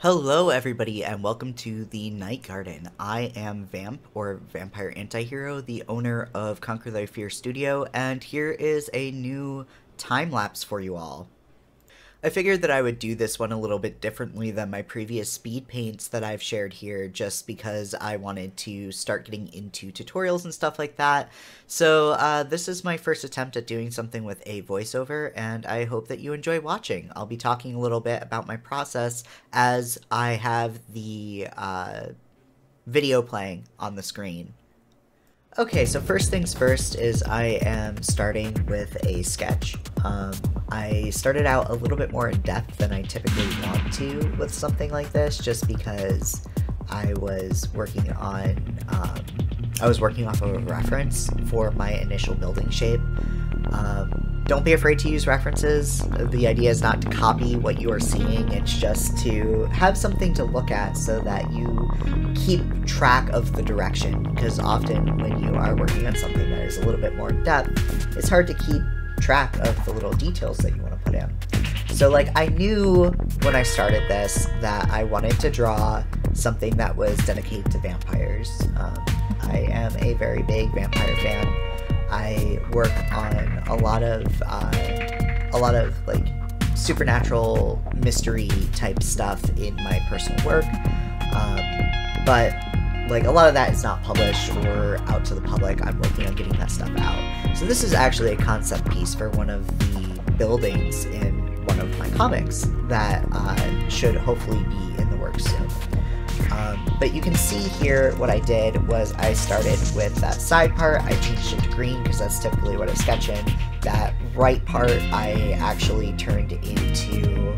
Hello everybody and welcome to the Night Garden. I am Vamp, or Vampire Antihero, the owner of Conquer Thy Fear Studio, and here is a new time-lapse for you all. I figured that I would do this one a little bit differently than my previous speed paints that I've shared here, just because I wanted to start getting into tutorials and stuff like that. So this is my first attempt at doing something with a voiceover, and I hope that you enjoy watching. I'll be talking a little bit about my process as I have the video playing on the screen. Okay, so first things first is I am starting with a sketch. I started out a little bit more in depth than I typically want to with something like this, just because I was working on, off of a reference for my initial building shape. Don't be afraid to use references. The idea is not to copy what you are seeing, it's just to have something to look at so that you keep track of the direction, because often when you are working on something that is a little bit more in depth, it's hard to keep track of the little details that you want to put in. So like, I knew when I started this that I wanted to draw something that was dedicated to vampires. I am a very big vampire fan. I work on a lot of like supernatural mystery type stuff in my personal work, but like a lot of that is not published or out to the public. I'm working on getting that stuff out. So this is actually a concept piece for one of the buildings in one of my comics that should hopefully be in the works soon. But you can see here what I did was I started with that side part. I changed it to green because that's typically what I sketch in. That right part I actually turned into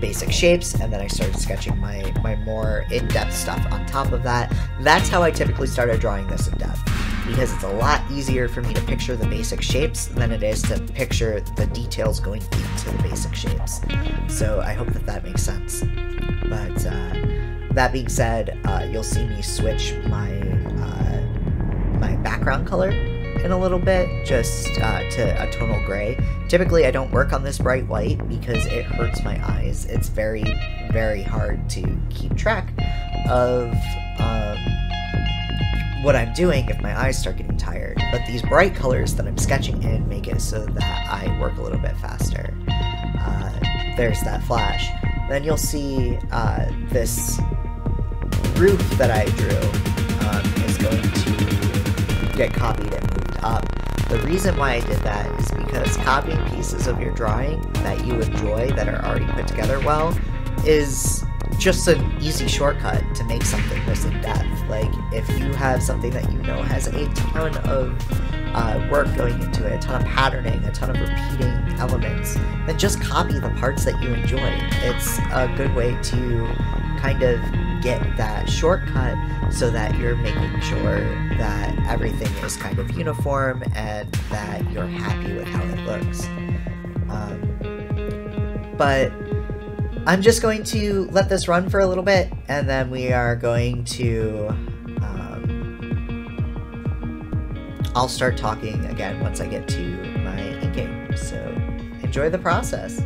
basic shapes, and then I started sketching my more in-depth stuff on top of that. That's how I typically started drawing this in depth, because it's a lot easier for me to picture the basic shapes than it is to picture the details going into the basic shapes. So I hope that makes sense. But that being said, you'll see me switch my background color in a little bit, just to a tonal gray. Typically I don't work on this bright white because it hurts my eyes. It's very, very hard to keep track of what I'm doing if my eyes start getting tired. But these bright colors that I'm sketching in make it so that I work a little bit faster. There's that flash. Then you'll see this roof that I drew is going to get copied and moved up. The reason why I did that is because copying pieces of your drawing that you enjoy that are already put together well is just an easy shortcut to make something this in depth. Like, if you have something that you know has a ton of work going into it, a ton of patterning, a ton of repeating elements, then just copy the parts that you enjoy. It's a good way to kind of get that shortcut so that you're making sure that everything is kind of uniform and that you're happy with how it looks. But I'm just going to let this run for a little bit, and then we are going to, I'll start talking again once I get to my inking, so enjoy the process.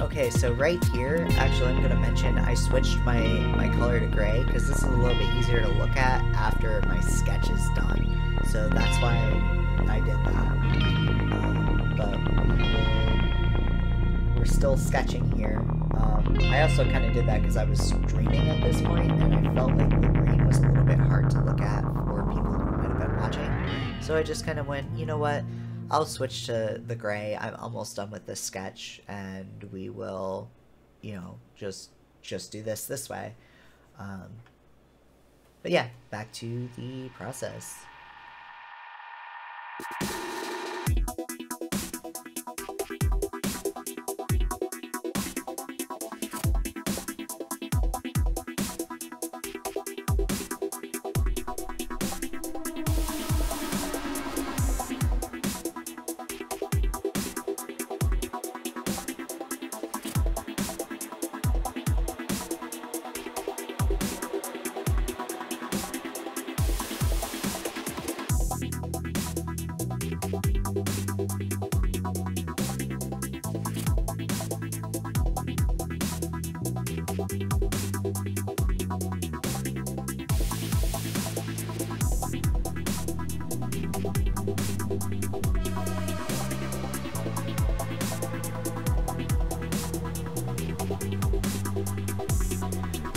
Okay, so right here, actually I'm going to mention I switched my color to gray because this is a little bit easier to look at after my sketch is done. So that's why I did that. But we're still sketching here. I also kind of did that because I was streaming at this point and I felt like the green was a little bit hard to look at for people who might have been watching. So I just kind of went, you know what? I'll switch to the gray. I'm almost done with this sketch, and we will, you know, just do this way. But yeah, back to the process.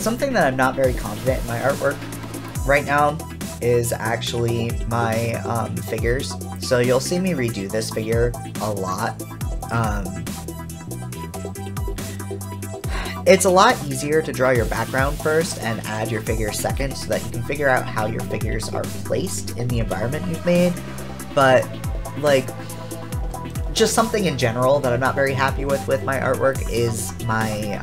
Something that I'm not very confident in my artwork right now is actually my figures. So you'll see me redo this figure a lot. It's a lot easier to draw your background first and add your figure second so that you can figure out how your figures are placed in the environment you've made. But like, just something in general that I'm not very happy with my artwork is my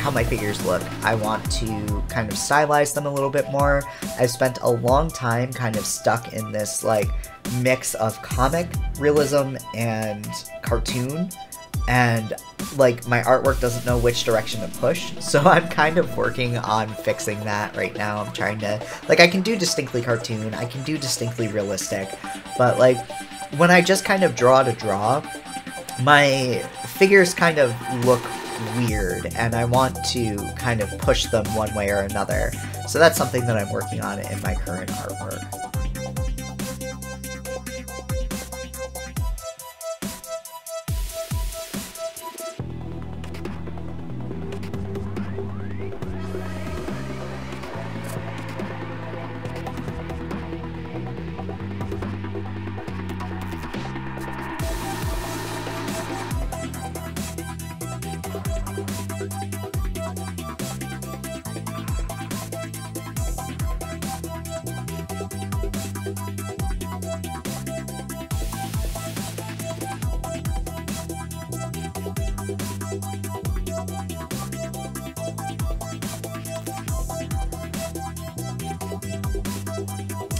how my figures look. I want to kind of stylize them a little bit more. I've spent a long time kind of stuck in this like mix of comic realism and cartoon, and like my artwork doesn't know which direction to push. So I'm kind of working on fixing that right now. I'm trying to like, I can do distinctly cartoon, I can do distinctly realistic, but like when I just kind of draw to draw, my figures kind of look weird, and I want to kind of push them one way or another. So that's something that I'm working on in my current artwork.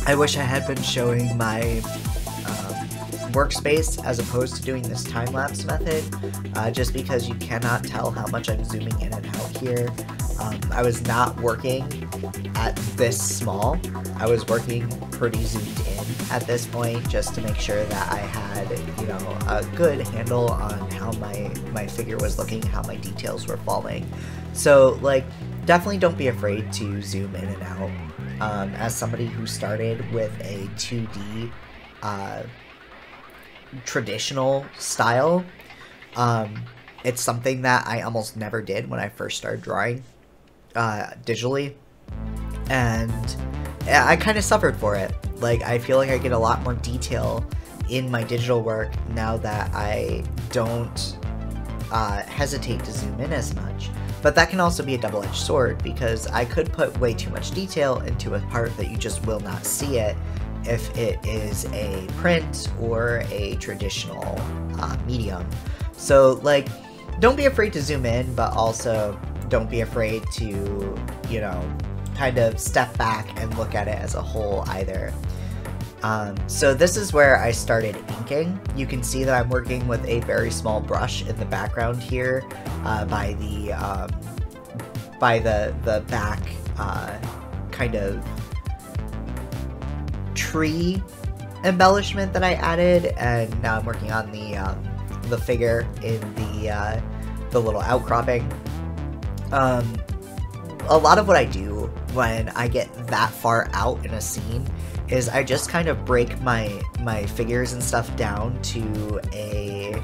I wish I had been showing my workspace as opposed to doing this time-lapse method, just because you cannot tell how much I'm zooming in and out here. I was not working at this small. I was working pretty zoomed in at this point just to make sure that I had, you know, a good handle on how my figure was looking, how my details were falling. So, like, definitely don't be afraid to zoom in and out. As somebody who started with a 2D traditional style, it's something that I almost never did when I first started drawing digitally, and I kind of suffered for it. Like, I feel like I get a lot more detail in my digital work now that I don't hesitate to zoom in as much. But that can also be a double-edged sword, because I could put way too much detail into a part that you just will not see it if it is a print or a traditional medium. So, like, don't be afraid to zoom in, but also don't be afraid to, you know, kind of step back and look at it as a whole either. So this is where I started inking. You can see that I'm working with a very small brush in the background here, by the back kind of tree embellishment that I added, and now I'm working on the figure in the little outcropping. A lot of what I do when I get that far out in a scene is I just kind of break my figures and stuff down to a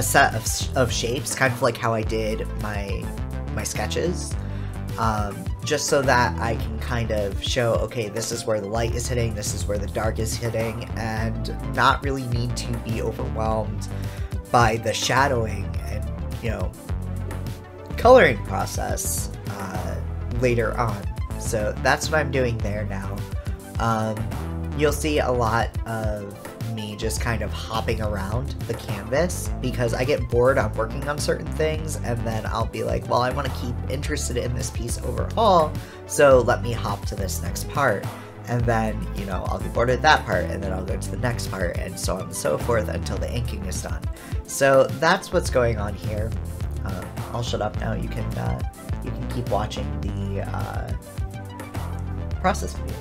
set of shapes, kind of like how I did my sketches, just so that I can kind of show, okay, this is where the light is hitting, this is where the dark is hitting, and not really need to be overwhelmed by the shadowing and, you know, coloring process later on. So that's what I'm doing there now. You'll see a lot of me just kind of hopping around the canvas, because I get bored on working on certain things, and then I'll be like, well, I want to keep interested in this piece overall, so let me hop to this next part. And then, you know, I'll be bored at that part, and then I'll go to the next part, and so on and so forth until the inking is done. So that's what's going on here. I'll shut up now. You can keep watching the process video.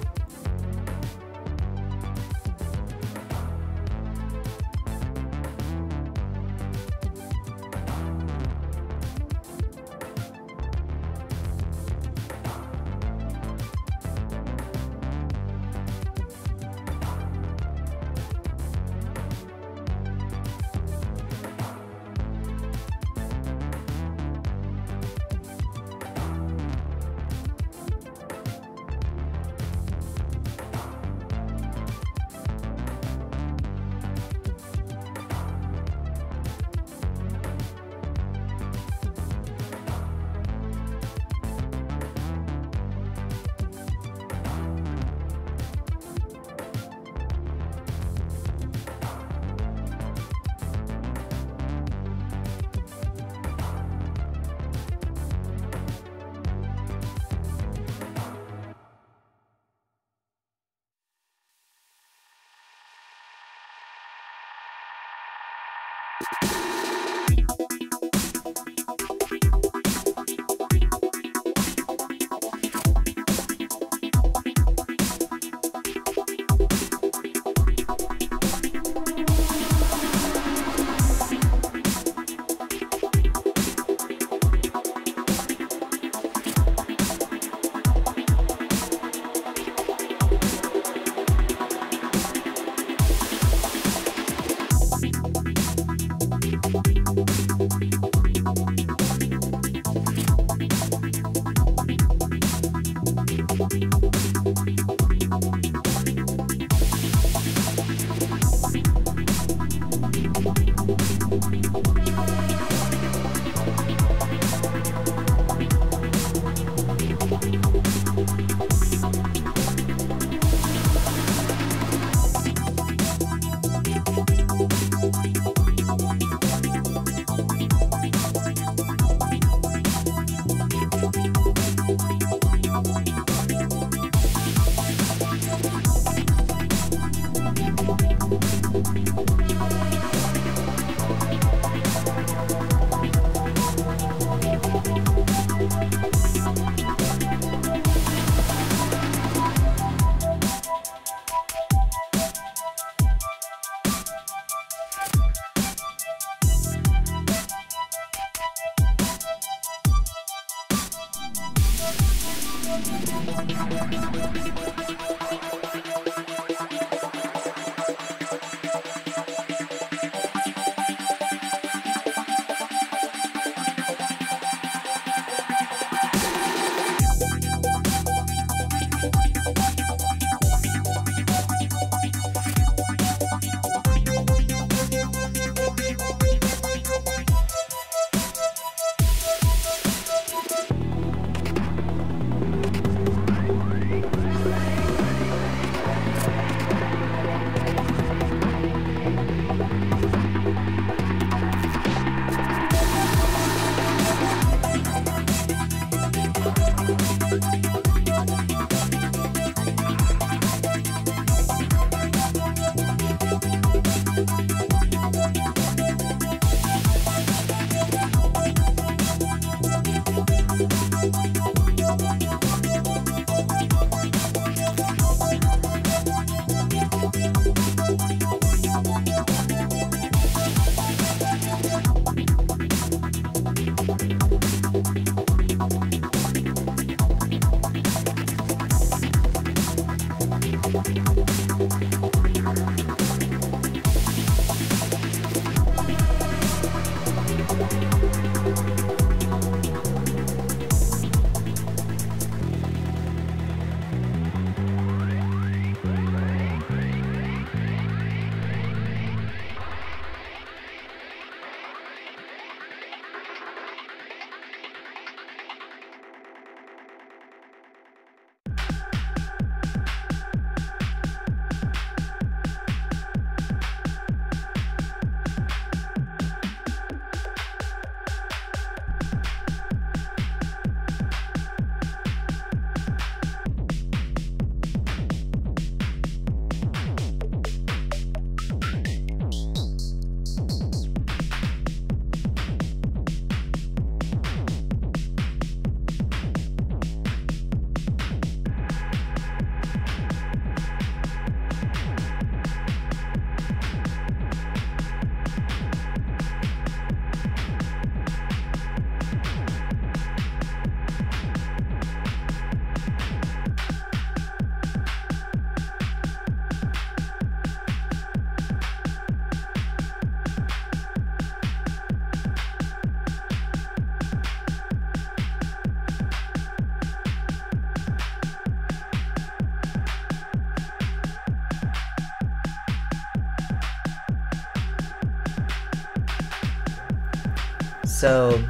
So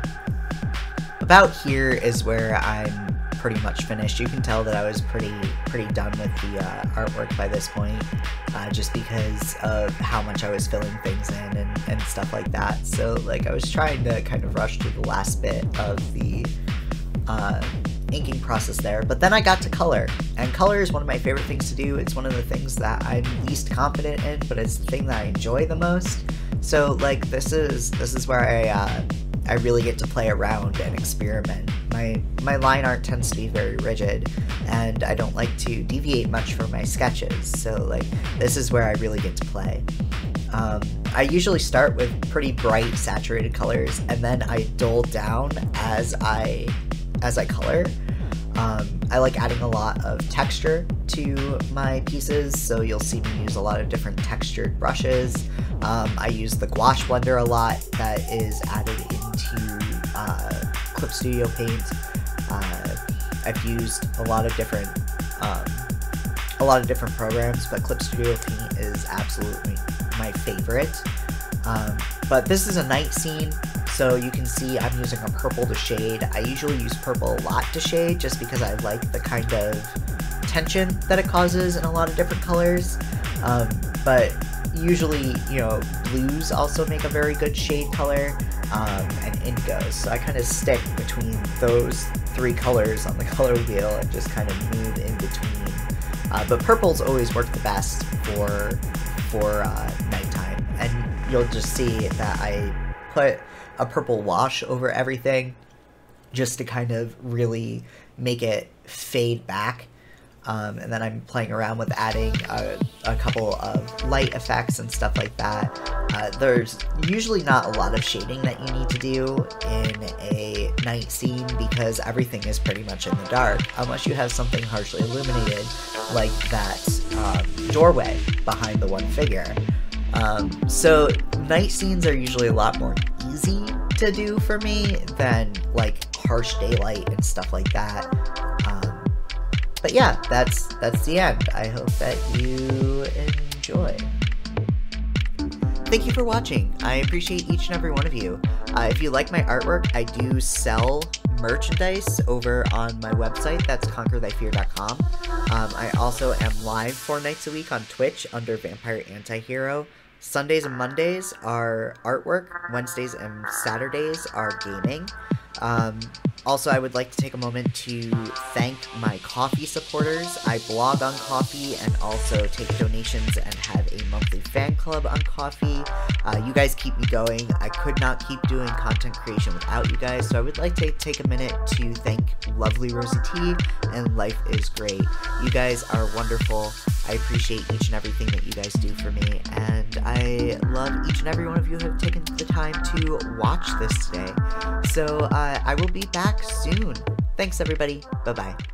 about here is where I'm pretty much finished. You can tell that I was pretty done with the artwork by this point, just because of how much I was filling things in and stuff like that. So like I was trying to kind of rush through the last bit of the inking process there, but then I got to color, and color is one of my favorite things to do. It's one of the things that I'm least confident in, but it's the thing that I enjoy the most. So like this is where I really get to play around and experiment. My line art tends to be very rigid, and I don't like to deviate much from my sketches, so like this is where I really get to play. I usually start with pretty bright, saturated colors, and then I dull down as I color. I like adding a lot of texture to my pieces, so you'll see me use a lot of different textured brushes. I use the gouache blender a lot that is added into Clip Studio Paint. I've used a lot of different programs, but Clip Studio Paint is absolutely my favorite. But this is a night scene, so you can see I'm using a purple to shade. I usually use purple a lot to shade just because I like the kind of tension that it causes in a lot of different colors. But usually, you know, blues also make a very good shade color, and indigos. So I kind of stick between those three colors on the color wheel and just kind of move in between. But purples always work the best for nighttime, and you'll just see that I put a purple wash over everything just to kind of really make it fade back. And then I'm playing around with adding a couple of light effects and stuff like that. There's usually not a lot of shading that you need to do in a night scene because everything is pretty much in the dark, unless you have something harshly illuminated like that doorway behind the one figure. So night scenes are usually a lot more easy to do for me than like harsh daylight and stuff like that. But yeah, that's the end. I hope that you enjoy. Thank you for watching. I appreciate each and every one of you. If you like my artwork, I do sell merchandise over on my website. That's conquerthyfear.com. I also am live 4 nights a week on Twitch under Vampire Antihero. Sundays and Mondays are artwork. Wednesdays and Saturdays are gaming. Also, I would like to take a moment to thank my coffee supporters. I blog on coffee and also take donations and have a monthly fan club on coffee. You guys keep me going. I could not keep doing content creation without you guys, so I would like to take a minute to thank lovely Rosie T and Life is Great. You guys are wonderful. I appreciate each and everything that you guys do for me, and I love each and every one of you who have taken the time to watch this today. So I will be back soon. Thanks, everybody. Bye-bye.